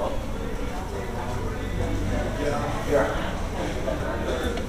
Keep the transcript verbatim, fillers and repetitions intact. Yeah. Yeah.